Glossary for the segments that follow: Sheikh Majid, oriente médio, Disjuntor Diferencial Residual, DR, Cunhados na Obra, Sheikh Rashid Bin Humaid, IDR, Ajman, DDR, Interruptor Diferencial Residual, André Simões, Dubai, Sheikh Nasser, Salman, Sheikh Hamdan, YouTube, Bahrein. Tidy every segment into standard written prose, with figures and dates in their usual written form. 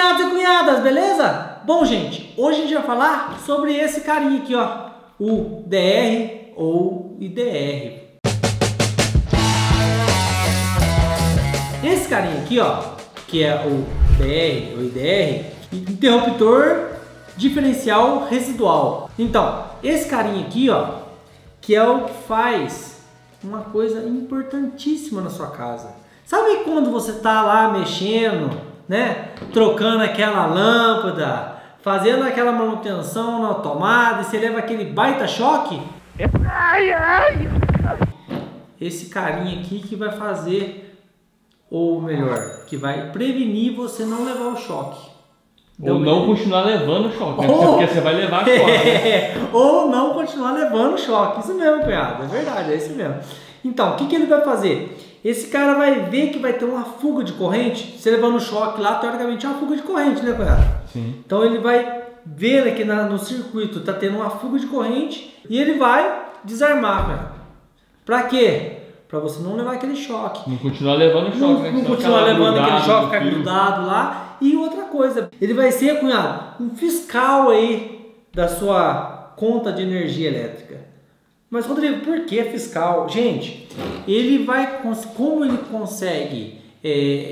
cunhados e cunhadas, beleza? Bom, gente, hoje a gente vai falar sobre esse carinha aqui, ó, o DR ou IDR. Esse carinha aqui, ó, que é o DR ou IDR, Interruptor Diferencial Residual. Então, esse carinha aqui, ó, que é o que faz uma coisa importantíssima na sua casa. Sabe quando você tá lá mexendo, né, trocando aquela lâmpada, fazendo aquela manutenção na tomada e você leva aquele baita choque? Esse carinha aqui que vai fazer, ou melhor, que vai prevenir você não levar o choque. Ou não continuar levando o choque, né? Porque você vai levar choque, né? Ou não continuar levando o choque, isso mesmo, cunhado, é verdade, é isso mesmo. Então, o que ele vai fazer? Esse cara vai ver que vai ter uma fuga de corrente, você levando o choque lá, teoricamente é uma fuga de corrente, né, cunhado? Sim. Então ele vai ver aqui no circuito, está tendo uma fuga de corrente e ele vai desarmar, cunhado. Pra quê? Para você não levar aquele choque. Não continuar levando o choque, né? Não continuar levando aquele choque, ficar grudado lá. E outra coisa, ele vai ser, cunhado, um fiscal aí da sua conta de energia elétrica. Mas, Rodrigo, por que fiscal? Gente, ele vai, como ele consegue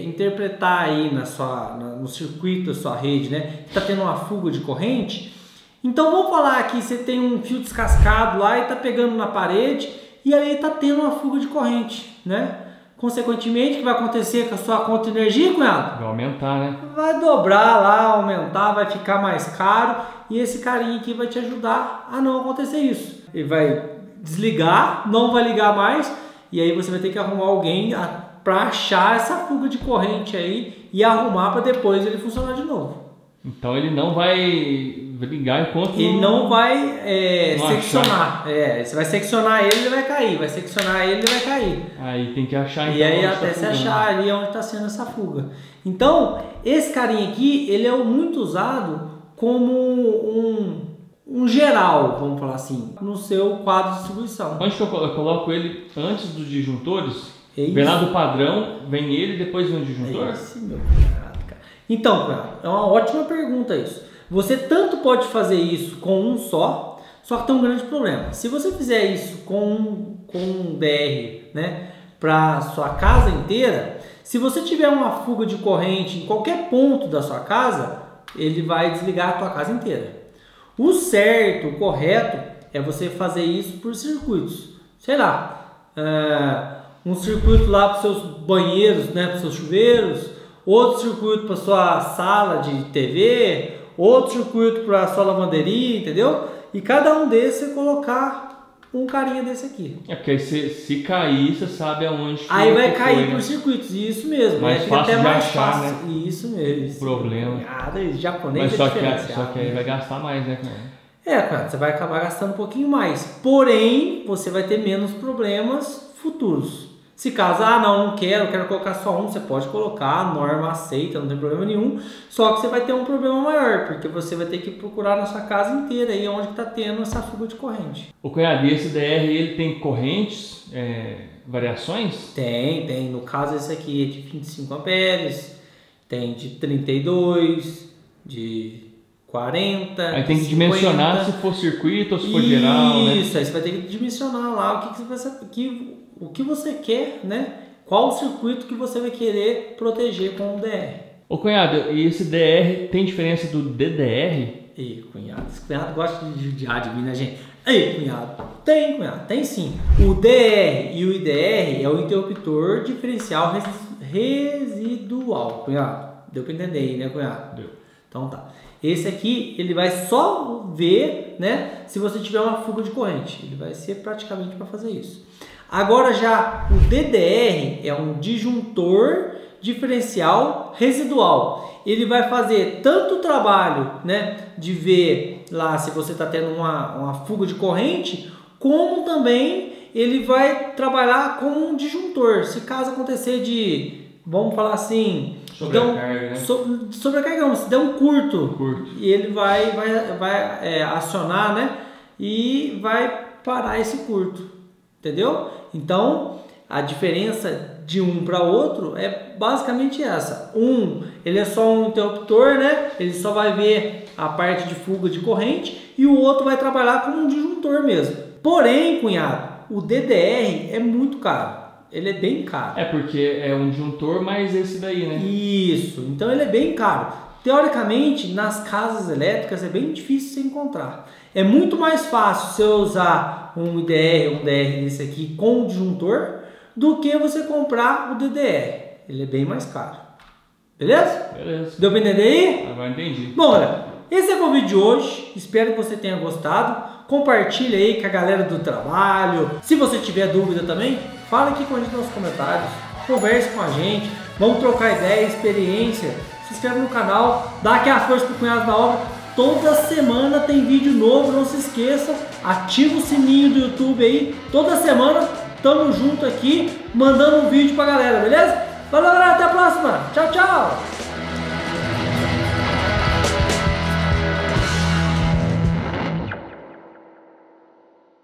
interpretar aí no circuito da sua rede, né? Está tendo uma fuga de corrente. Então, vamos falar aqui, você tem um fio descascado lá e está pegando na parede. E aí está tendo uma fuga de corrente, né? Consequentemente, o que vai acontecer com a sua conta de energia, cunhado? Vai aumentar, né? Vai dobrar lá, aumentar, vai ficar mais caro. E esse carinha aqui vai te ajudar a não acontecer isso. Ele vai desligar, não vai ligar mais. E aí você vai ter que arrumar alguém para achar essa fuga de corrente aí e arrumar para depois ele funcionar de novo. Então ele não vai ligar enquanto ele não vai seccionar. É, você vai seccionar ele, ele vai cair. Vai seccionar ele, ele vai cair. Aí tem que achar. E então aí até se achar ali onde está sendo essa fuga. Então esse carinha aqui, ele é muito usado como um geral, vamos falar assim, no seu quadro de distribuição. Onde que eu coloco ele antes dos disjuntores? É vem lá do padrão, vem ele, depois vem o disjuntor. É esse, meu cunhado, cara. Então, é uma ótima pergunta isso. Você tanto pode fazer isso com um só que tem um grande problema. Se você fizer isso com um DR, né, para sua casa inteira, se você tiver uma fuga de corrente em qualquer ponto da sua casa, ele vai desligar a sua casa inteira. O certo, o correto, é você fazer isso por circuitos. Sei lá, um circuito lá para os seus banheiros, né, para os seus chuveiros, outro circuito para sua sala de TV, outro circuito para a sua lavanderia, entendeu? E cada um desses você colocar um carinha desse aqui. É porque aí se cair, você sabe aonde. Aí vai cair por circuitos, isso mesmo. Mais fácil até de mais achar, fácil, né? Isso mesmo. Problema. Nada, japonês. Mas só que aí vai gastar mais, né, cara? É, cara, você vai acabar gastando um pouquinho mais. Porém, você vai ter menos problemas futuros. Se caso, não quero colocar só um, você pode colocar, a norma aceita, não tem problema nenhum. Só que você vai ter um problema maior, porque você vai ter que procurar na sua casa inteira aí onde está tendo essa fuga de corrente. O cunhado, esse DR, ele tem correntes, variações? Tem. No caso, esse aqui é de 25 amperes, tem de 32, de 40, aí tem que 50. Dimensionar se for circuito ou se for geral, né? Isso, aí você vai ter que dimensionar lá o que você quer, né? Qual o circuito que você vai querer proteger com o DR. Ô, cunhado, e esse DR tem diferença do DDR? Ei, cunhado, esse cunhado gosta de judiar de mim, né, gente? Ei, cunhado, tem sim. O DR e o IDR é o interruptor diferencial residual, cunhado. Deu pra entender aí, né, cunhado? Deu. Então tá. Esse aqui, ele vai só ver, né, se você tiver uma fuga de corrente. Ele vai ser praticamente para fazer isso. Agora já o DDR é um disjuntor diferencial residual. Ele vai fazer tanto o trabalho, né, de ver lá se você está tendo uma fuga de corrente, como também ele vai trabalhar como um disjuntor. Se caso acontecer de, vamos falar assim, sobrecarga, né? Sobrecarga, se der um curto, e ele vai acionar, né, e vai parar esse curto. Entendeu? Então, a diferença de um para outro é basicamente essa. Um, ele é só um interruptor, né? Ele só vai ver a parte de fuga de corrente, e o outro vai trabalhar como um disjuntor mesmo. Porém, cunhado, o DDR é muito caro. Ele é bem caro. É porque é um disjuntor mais esse daí, né? Isso. Então ele é bem caro. Teoricamente, nas casas elétricas é bem difícil você encontrar. É muito mais fácil você usar um IDR, um DR desse aqui com disjuntor, do que você comprar o DDR. Ele é bem mais caro. Beleza? Beleza. Deu pra entender aí? Agora entendi. Bom, olha, esse é o vídeo de hoje. Espero que você tenha gostado. Compartilha aí com a galera do trabalho. Se você tiver dúvida também, fala aqui com a gente nos comentários, converse com a gente, vamos trocar ideia, experiência, se inscreve no canal, dá aqui a força pro Cunhado da Obra, toda semana tem vídeo novo, não se esqueça, ativa o sininho do YouTube aí, toda semana tamo junto aqui, mandando um vídeo pra galera, beleza? Valeu galera, até a próxima, tchau, tchau!